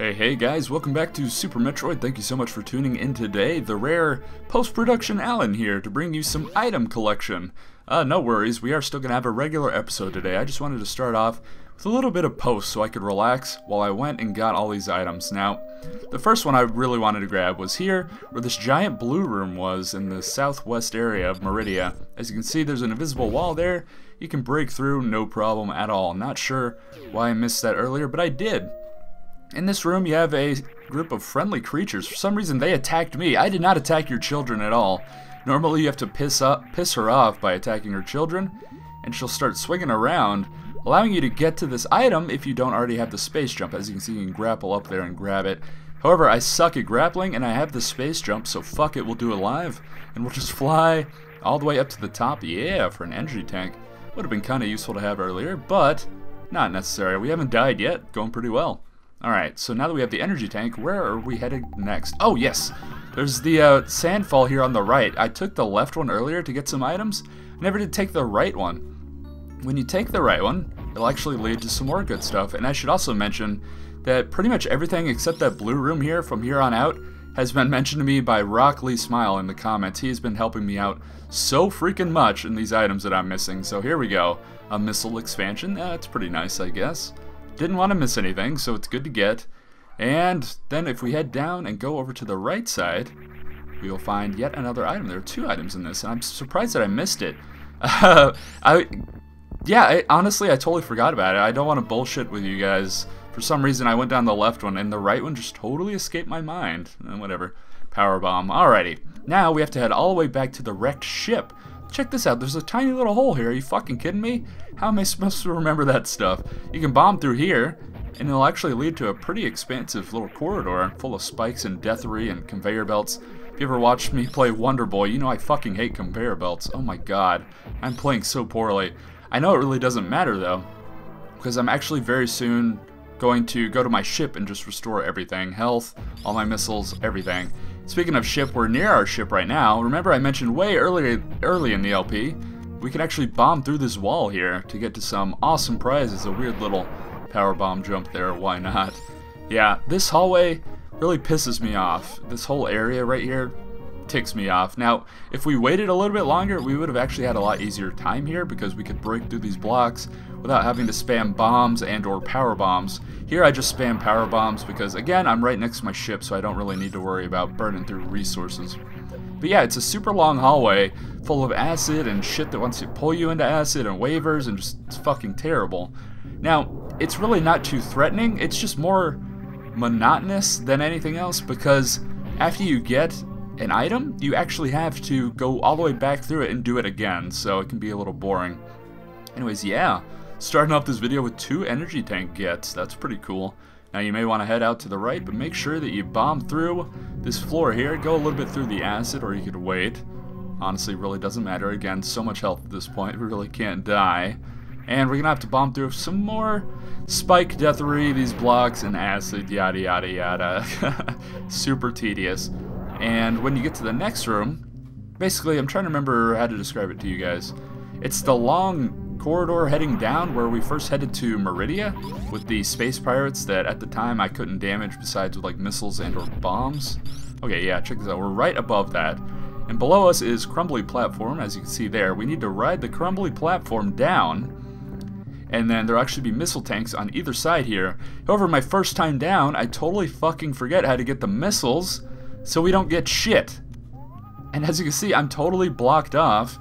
Hey guys, welcome back to Super Metroid. Thank you so much for tuning in today. The rare post-production Alan here to bring you some item collection. No worries, we are still going to have a regular episode today. I just wanted to start off with a little bit of post so I could relax while I went and got all these items. Now, the first one I really wanted to grab was here, where this giant blue room was in the southwest area of Maridia. As you can see, there's an invisible wall there. You can break through, no problem at all. Not sure why I missed that earlier, but I did. In this room, you have a group of friendly creatures. For some reason, they attacked me. I did not attack your children at all. Normally, you have to piss her off by attacking her children, and she'll start swinging around, allowing you to get to this item if you don't already have the space jump. As you can see, you can grapple up there and grab it. However, I suck at grappling, and I have the space jump, so fuck it, we'll do it live, and we'll just fly all the way up to the top. Yeah, for an energy tank. Would have been kind of useful to have earlier, but not necessary. We haven't died yet. Going pretty well. Alright, so now that we have the energy tank, where are we headed next? Oh, yes! There's the sandfall here on the right. I took the left one earlier to get some items. I never did take the right one. When you take the right one, it'll actually lead to some more good stuff. And I should also mention that pretty much everything except that blue room here, from here on out, has been mentioned to me by Rock Lee Smile in the comments. He's been helping me out so freaking much in these items that I'm missing. So here we go. A missile expansion. That's pretty nice, I guess. Didn't want to miss anything, so it's good to get. And then if we head down and go over to the right side, we will find yet another item. There are two items in this, and I'm surprised that I missed it. Honestly, I totally forgot about it. I don't want to bullshit with you guys. For some reason, I went down the left one, and the right one just totally escaped my mind. Whatever. Powerbomb. Alrighty. Now we have to head all the way back to the wrecked ship. Check this out, there's a tiny little hole here. Are you fucking kidding me? How am I supposed to remember that stuff? You can bomb through here, and it'll actually lead to a pretty expansive little corridor full of spikes and deathery and conveyor belts. If you ever watched me play Wonderboy, you know I fucking hate conveyor belts. Oh my god, I'm playing so poorly. I know it really doesn't matter though, because I'm actually very soon going to go to my ship and just restore everything. Health, all my missiles, everything. Speaking of ship, we're near our ship right now. Remember I mentioned way early in the LP, we can actually bomb through this wall here to get to some awesome prizes. A weird little power bomb jump there, why not? Yeah, this hallway really pisses me off. This whole area right here ticks me off. Now, if we waited a little bit longer, we would have actually had a lot easier time here because we could break through these blocks without having to spam bombs and or power bombs. Here I just spam power bombs because, again, I'm right next to my ship, so I don't really need to worry about burning through resources. But yeah, it's a super long hallway full of acid and shit that wants to pull you into acid and waivers and just it's fucking terrible. Now, it's really not too threatening. It's just more monotonous than anything else because after you get an item, you actually have to go all the way back through it and do it again, so it can be a little boring. Anyways, yeah, starting off this video with two energy tank gets. That's pretty cool. Now you may want to head out to the right, but make sure that you bomb through this floor here. Go a little bit through the acid, or you could wait. Honestly, really doesn't matter. Again, so much health at this point, we really can't die. And we're gonna have to bomb through some more spike deathery, these blocks, and acid, yada yada yada. Super tedious. And when you get to the next room, basically, I'm trying to remember how to describe it to you guys. It's the long corridor heading down where we first headed to Maridia with the space pirates that at the time I couldn't damage besides with like missiles and or bombs. Okay, yeah, check this out. We're right above that. And below us is Crumbly Platform, as you can see there. We need to ride the Crumbly Platform down. And then there'll actually be missile tanks on either side here. However, my first time down, I totally fucking forget how to get the missiles. So we don't get shit. And as you can see, I'm totally blocked off,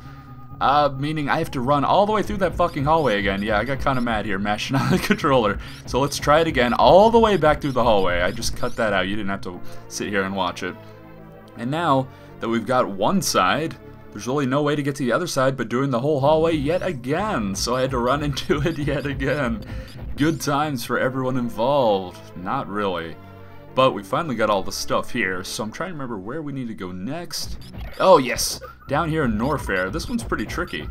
meaning I have to run all the way through that fucking hallway again. Yeah, I got kind of mad here, mashing on the controller. So let's try it again, all the way back through the hallway. I just cut that out, you didn't have to sit here and watch it. And now that we've got one side, there's really no way to get to the other side but doing the whole hallway yet again. So I had to run into it yet again. Good times for everyone involved. Not really. But we finally got all the stuff here, so I'm trying to remember where we need to go next. Oh yes, down here in Norfair, this one's pretty tricky.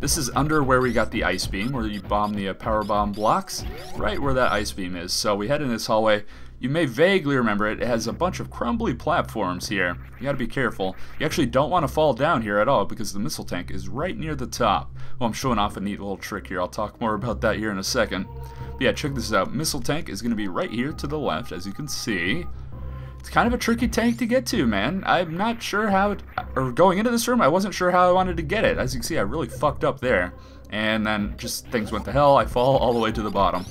This is under where we got the ice beam, where you bomb the power bomb blocks, right where that ice beam is. So we head in this hallway. You may vaguely remember it. It has a bunch of crumbly platforms here. You gotta be careful. You actually don't want to fall down here at all because the missile tank is right near the top. Well, I'm showing off a neat little trick here. I'll talk more about that here in a second. But yeah, check this out. Missile tank is gonna be right here to the left, as you can see. It's kind of a tricky tank to get to, man. I'm not sure how, or going into this room, I wasn't sure how I wanted to get it. As you can see, I really fucked up there. And then just things went to hell. I fall all the way to the bottom.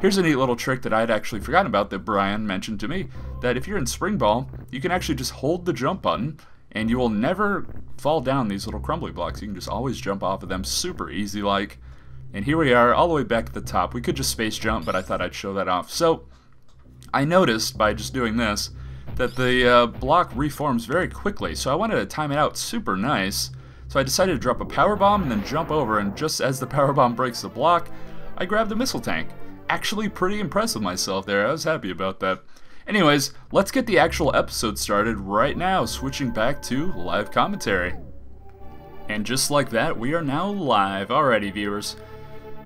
Here's a neat little trick that I'd actually forgotten about that Brian mentioned to me, that if you're in Spring Ball, you can actually just hold the jump button and you will never fall down these little crumbly blocks. You can just always jump off of them super easy like. And here we are all the way back at the top. We could just space jump, but I thought I'd show that off. So I noticed by just doing this that the block reforms very quickly, so I wanted to time it out super nice. So I decided to drop a power bomb and then jump over, and just as the power bomb breaks the block, I grabbed the missile tank. Actually pretty impressed with myself there, I was happy about that. Anyways, let's get the actual episode started right now, switching back to live commentary. And just like that, we are now live. Alrighty, viewers.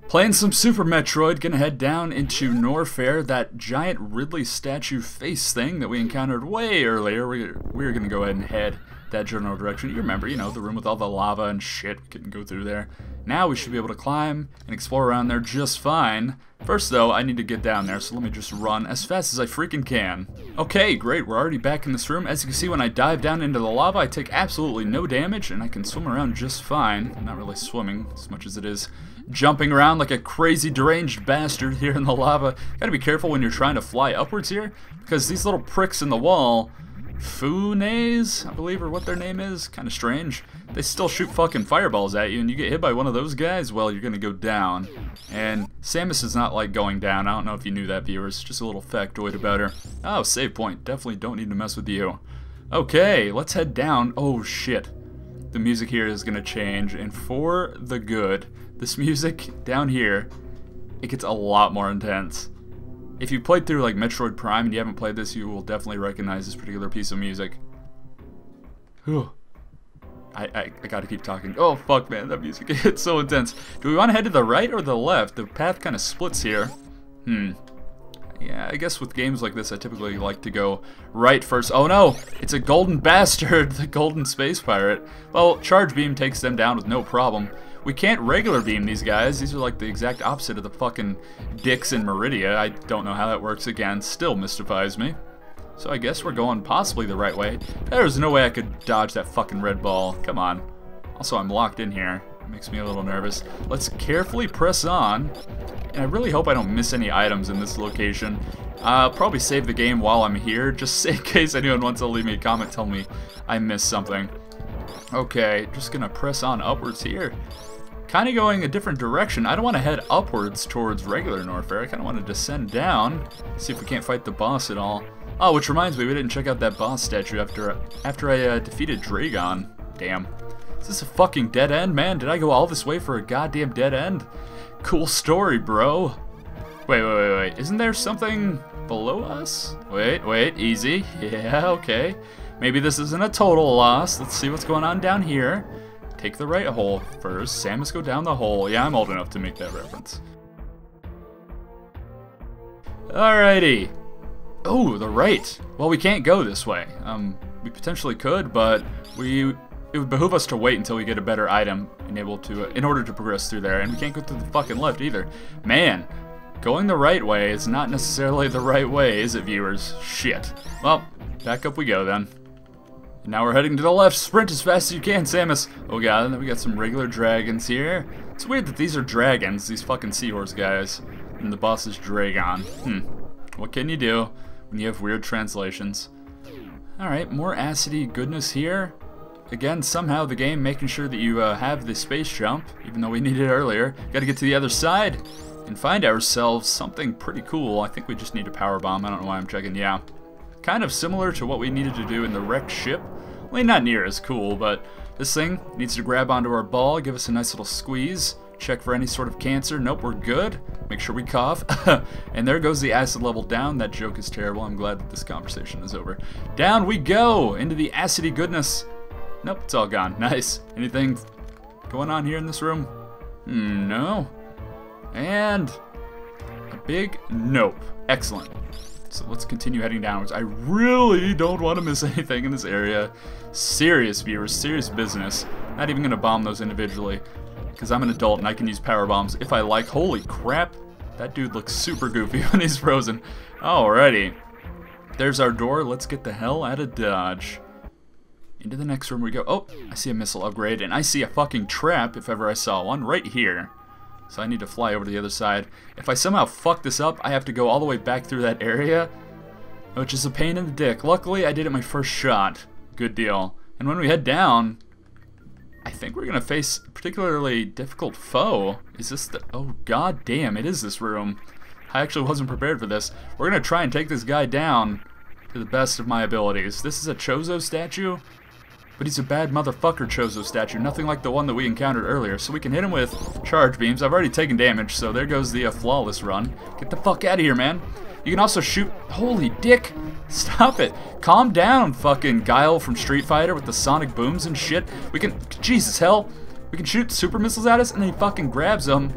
Playing some Super Metroid, gonna head down into Norfair, that giant Ridley statue face thing that we encountered way earlier. We're gonna go ahead and head that general direction. You remember, you know, the room with all the lava and shit, we couldn't go through there. Now we should be able to climb and explore around there just fine. First though, I need to get down there, so let me just run as fast as I freaking can. Okay, great, we're already back in this room. As you can see, when I dive down into the lava, I take absolutely no damage, and I can swim around just fine. I'm not really swimming as much as it is jumping around like a crazy deranged bastard here in the lava. Gotta be careful when you're trying to fly upwards here, because these little pricks in the wall, Funes, I believe, or what their name is, kind of strange, they still shoot fucking fireballs at you, and you get hit by one of those guys, well, you're gonna go down. And Samus is not like going down. I don't know if you knew that, viewers, just a little factoid about her. Oh, save point, definitely don't need to mess with you. Okay, let's head down. Oh shit, the music here is gonna change, and for the good. This music down here, it gets a lot more intense. If you played through like Metroid Prime and you haven't played this, you will definitely recognize this particular piece of music. Whew. I gotta keep talking. Oh fuck, man, that music, it's so intense. Do we want to head to the right or the left? The path kind of splits here. Yeah, I guess with games like this, I typically like to go right first. Oh no! It's a golden bastard! The golden space pirate. Well, Charge Beam takes them down with no problem. We can't regular beam these guys. These are like the exact opposite of the fucking dicks in Maridia. I don't know how that works again. Still mystifies me. So I guess we're going possibly the right way. There's no way I could dodge that fucking red ball. Come on. Also, I'm locked in here. It makes me a little nervous. Let's carefully press on. And I really hope I don't miss any items in this location. I'll probably save the game while I'm here, just in case anyone wants to leave me a comment telling me I missed something. Okay, just gonna press on upwards here. Kind of going a different direction. I don't want to head upwards towards regular Norfair. I kind of want to descend down, see if we can't fight the boss at all. Oh, which reminds me, we didn't check out that boss statue after I defeated Draygon. Damn. Is this a fucking dead end, man? Did I go all this way for a goddamn dead end? Cool story, bro. Wait. Isn't there something below us? Wait, easy. Yeah, okay. Maybe this isn't a total loss. Let's see what's going on down here. Take the right hole first. Samus, go down the hole. Yeah, I'm old enough to make that reference. Alrighty. Oh, the right. Well, we can't go this way. We potentially could, but it would behoove us to wait until we get a better item in order to progress through there, and we can't go through the fucking left either. Man, going the right way is not necessarily the right way, is it, viewers? Shit. Well, back up we go then. And now we're heading to the left. Sprint as fast as you can, Samus. Oh god, and then we got some regular dragons here. It's weird that these are dragons, these fucking seahorse guys, and the boss is Draygon. What can you do when you have weird translations? All right, more acidy goodness here. Again, somehow the game making sure that you have the space jump, even though we needed it earlier. Got to get to the other side and find ourselves something pretty cool. I think we just need a power bomb. I don't know why I'm checking. Yeah, kind of similar to what we needed to do in the wrecked ship. Well, not near as cool, but this thing needs to grab onto our ball, give us a nice little squeeze, check for any sort of cancer. Nope, we're good. Make sure we cough. And there goes the acid level down. That joke is terrible. I'm glad that this conversation is over. Down we go into the acidy goodness. Nope, it's all gone. Nice. Anything going on here in this room? No. And a big nope. Excellent. So let's continue heading downwards. I really don't want to miss anything in this area. Serious, viewers. Serious business. Not even going to bomb those individually, because I'm an adult and I can use power bombs if I like. Holy crap. That dude looks super goofy when he's frozen. Alrighty. There's our door. Let's get the hell out of Dodge. Into the next room we go. Oh, I see a missile upgrade, and I see a fucking trap, if ever I saw one, right here. So I need to fly over to the other side. If I somehow fuck this up, I have to go all the way back through that area, which is a pain in the dick. Luckily, I did it my first shot. Good deal. And when we head down, I think we're gonna face a particularly difficult foe. Is this the... Oh, god damn, it is this room. I actually wasn't prepared for this. We're gonna try and take this guy down to the best of my abilities. This is a Chozo statue, but he's a bad motherfucker Chozo statue, nothing like the one that we encountered earlier. So we can hit him with charge beams. I've already taken damage, so there goes the flawless run. Get the fuck out of here, man. You can also shoot... Holy dick! Stop it! Calm down, fucking Guile from Street Fighter with the sonic booms and shit. We can... Jesus, hell! We can shoot super missiles at us, and then he fucking grabs them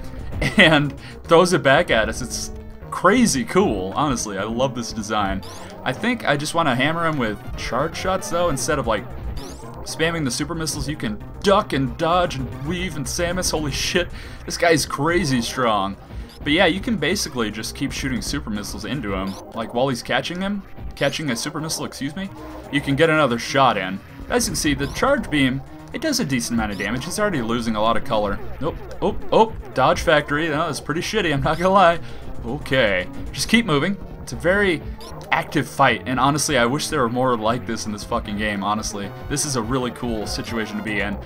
and throws it back at us. It's crazy cool, honestly. I love this design. I think I just want to hammer him with charge shots, though, instead of, like, spamming the super missiles. You can duck and dodge and weave and Samus. Holy shit, this guy's crazy strong. But yeah, you can basically just keep shooting super missiles into him. Like, while he's catching a super missile, excuse me, you can get another shot in. As you can see, the charge beam, it does a decent amount of damage. He's already losing a lot of color. Nope. Oh, oh, Dodge Factory. That was pretty shitty, I'm not gonna lie. Okay, just keep moving. It's a very active fight, and honestly, I wish there were more like this in this fucking game, honestly. This is a really cool situation to be in.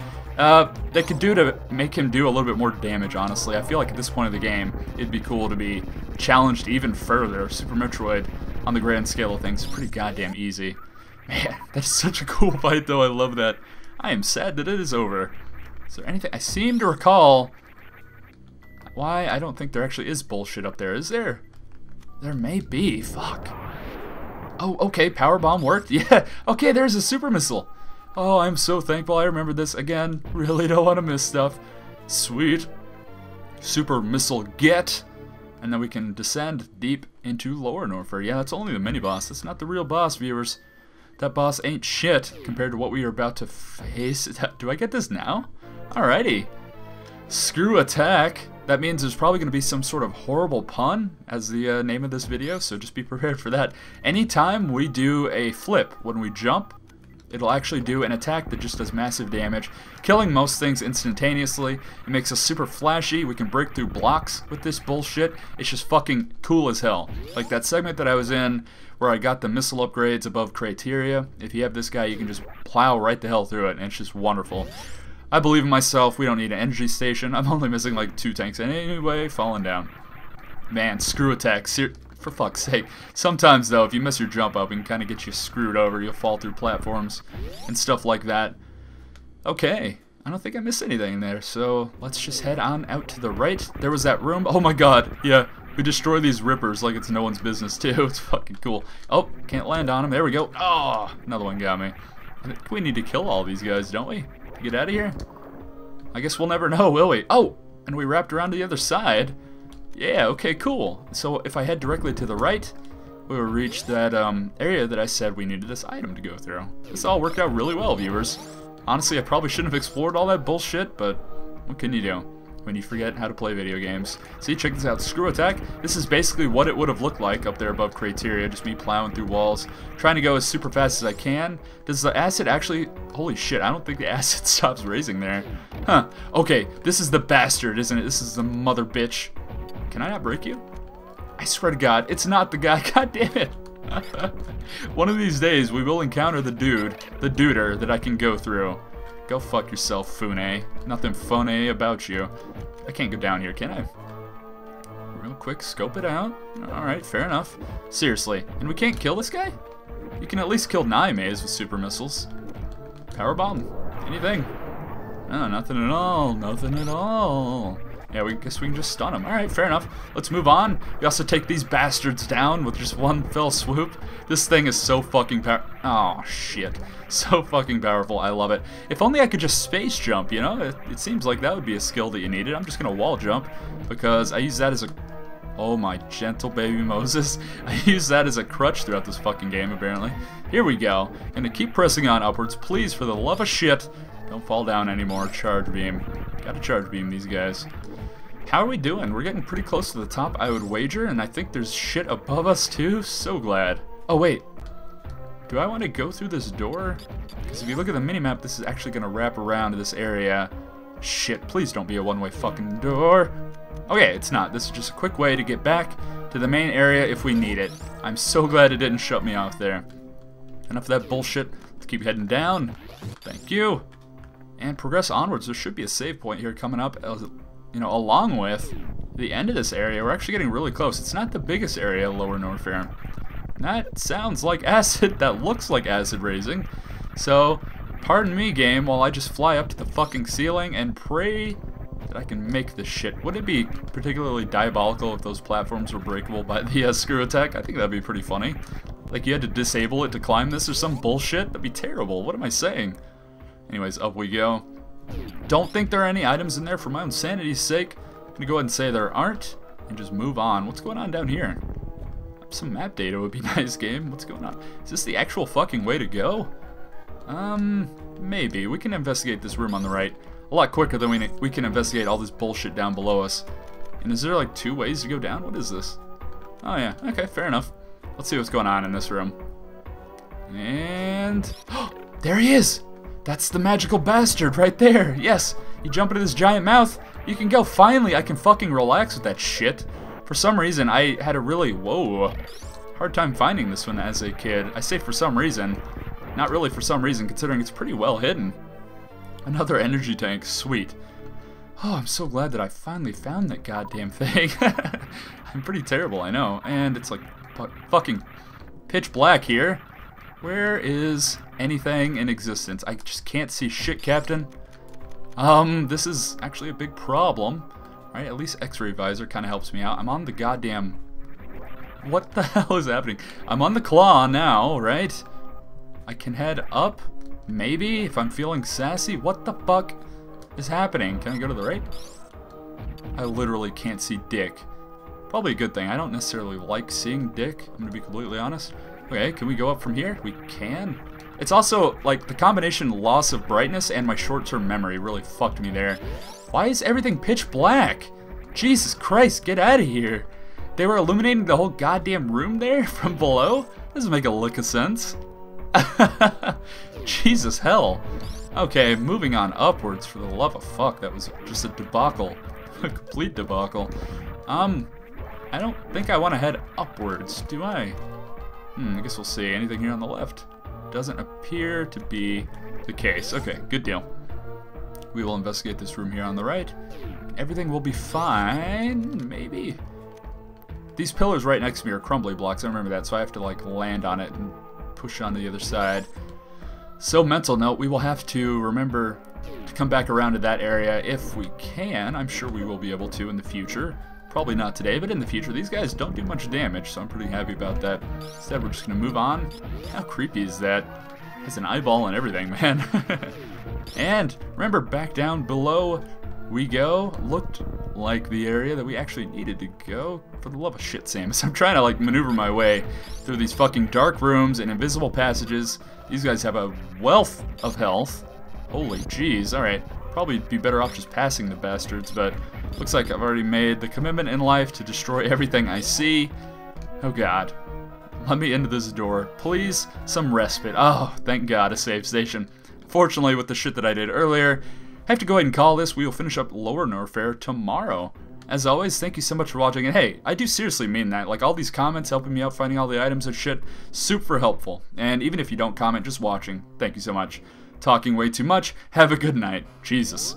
They could do to make him do a little bit more damage, honestly. I feel like at this point of the game, it'd be cool to be challenged even further. Super Metroid, on the grand scale of things, is pretty goddamn easy. Man, that's such a cool fight, though. I love that. I am sad that it is over. Is there anything? I seem to recall why I don't think there actually is bullshit up there. Is there? There may be. Fuck. Oh, okay. Power bomb worked. Yeah. Okay, there's a super missile. Oh, I'm so thankful I remembered this. Again, really don't want to miss stuff. Sweet. Super missile get. And then we can descend deep into Lower Norfair. Yeah, that's only the mini-boss. That's not the real boss, viewers. That boss ain't shit compared to what we are about to face. Do I get this now? Alrighty. Screw attack. That means there's probably going to be some sort of horrible pun as the name of this video, so just be prepared for that. Anytime we do a flip, when we jump, it'll actually do an attack that just does massive damage, killing most things instantaneously. It makes us super flashy. We can break through blocks with this bullshit. It's just fucking cool as hell. Like that segment that I was in where I got the missile upgrades above criteria. If you have this guy, you can just plow right the hell through it, and it's just wonderful. I believe in myself. We don't need an energy station. I'm only missing like 2 tanks anyway. Falling down. Man, screw attack. For fuck's sake. Sometimes, though, if you miss your jump up, it can kind of get you screwed over. You'll fall through platforms and stuff like that. Okay. I don't think I missed anything there, so let's just head on out to the right. There was that room. Oh my god. Yeah. We destroy these rippers like it's no one's business, too. It's fucking cool. Oh, can't land on them. There we go. Oh, another one got me. I think we need to kill all these guys, don't we? To get out of here? I guess we'll never know, will we? Oh, and we wrapped around to the other side. Yeah, okay, cool. So if I head directly to the right, we will reach that area that I said we needed this item to go through. This all worked out really well, viewers. Honestly, I probably shouldn't have explored all that bullshit, but what can you do when you forget how to play video games? See, check this out. Screw attack. This is basically what it would have looked like up there above criteria, just me plowing through walls, trying to go as super fast as I can. Does the acid actually... Holy shit, I don't think the acid stops raising there. Huh. Okay, this is the bastard, isn't it? This is the mother bitch. Can I not break you? I swear to God, it's not the guy. God damn it. One of these days, we will encounter the dude, the duder that I can go through. Go fuck yourself, Fune. Nothing funny about you. I can't go down here, can I? Real quick, scope it out. Alright, fair enough. Seriously. And we can't kill this guy? You can at least kill Naime's with super missiles. Power bomb. Anything. No, nothing at all. Nothing at all. Yeah, we guess we can just stun him. Alright, fair enough. Let's move on. We also take these bastards down with just one fell swoop. This thing is so fucking powerful. Oh, shit. So fucking powerful. I love it. If only I could just space jump, you know? It seems like that would be a skill that you needed. I'm just gonna wall jump because I use that as a... Oh, my gentle baby Moses. I use that as a crutch throughout this fucking game, apparently. Here we go. And to keep pressing on upwards, please, for the love of shit, don't fall down anymore. Charge beam. Gotta charge beam these guys. How are we doing? We're getting pretty close to the top, I would wager, and I think there's shit above us, too. So glad. Oh, wait. Do I want to go through this door? Because if you look at the minimap, this is actually going to wrap around this area. Shit, please don't be a one-way fucking door. Okay, it's not. This is just a quick way to get back to the main area if we need it. I'm so glad it didn't shut me off there. Enough of that bullshit. Let's keep heading down. Thank you. And progress onwards. There should be a save point here coming up, you know, along with the end of this area. We're actually getting really close. It's not the biggest area, Lower Norfair. That sounds like acid. That looks like acid raising. So, pardon me, game, while I just fly up to the fucking ceiling and pray that I can make this shit. Would it be particularly diabolical if those platforms were breakable by the screw attack? I think that'd be pretty funny. Like, you had to disable it to climb this or some bullshit? That'd be terrible. What am I saying? Anyways, up we go. Don't think there are any items in there for my own sanity's sake. I'm gonna go ahead and say there aren't and just move on. What's going on down here? Some map data would be nice, game. What's going on? Is this the actual fucking way to go? Maybe. We can investigate this room on the right a lot quicker than we can investigate all this bullshit down below us. And is there like two ways to go down? What is this? Oh yeah, okay, fair enough. Let's see what's going on in this room. And... there he is! That's the magical bastard right there! Yes! You jump into this giant mouth, you can go. Finally, I can fucking relax with that shit. For some reason, I had a really, hard time finding this one as a kid. I say for some reason. Not really for some reason, considering it's pretty well hidden. Another energy tank. Sweet. Oh, I'm so glad that I finally found that goddamn thing. I'm pretty terrible, I know. And it's like fucking pitch black here. Where is anything in existence? I just can't see shit, Captain. This is actually a big problem. Alright, at least X-ray visor kind of helps me out. I'm on the goddamn... What the hell is happening? I'm on the claw now, right? I can head up, maybe, if I'm feeling sassy. What the fuck is happening? Can I go to the right? I literally can't see dick. Probably a good thing. I don't necessarily like seeing dick. I'm gonna be completely honest. Okay, can we go up from here? We can. It's also, like, the combination loss of brightness and my short-term memory really fucked me there. Why is everything pitch black? Jesus Christ, get out of here. They were illuminating the whole goddamn room there from below? Doesn't make a lick of sense. Jesus hell. Okay, moving on upwards, for the love of fuck. That was just a debacle. A complete debacle. I don't think I want to head upwards, do I? I guess we'll see. Anything here on the left? Doesn't appear to be the case. Okay, good deal. We will investigate this room here on the right. Everything will be fine, maybe. These pillars right next to me are crumbly blocks. I remember that, so I have to, like, land on it and push on to the other side. So, mental note, we will have to remember to come back around to that area if we can. I'm sure we will be able to in the future. Probably not today, but in the future. These guys don't do much damage, so I'm pretty happy about that. Instead, we're just gonna move on. How creepy is that? Has an eyeball and everything, man. And remember, back down below we go. Looked like the area that we actually needed to go. For the love of shit, Samus. I'm trying to, like, maneuver my way through these fucking dark rooms and invisible passages. These guys have a wealth of health. Holy jeez. Alright. Probably be better off just passing the bastards, but... looks like I've already made the commitment in life to destroy everything I see. Oh god. Let me into this door. Please, some respite. Oh, thank god, a save station. Fortunately, with the shit that I did earlier, I have to go ahead and call this. We will finish up Lower Norfair tomorrow. As always, thank you so much for watching. And hey, I do seriously mean that. Like, all these comments helping me out finding all the items and shit, super helpful. And even if you don't comment, just watching, thank you so much. Talking way too much. Have a good night. Jesus.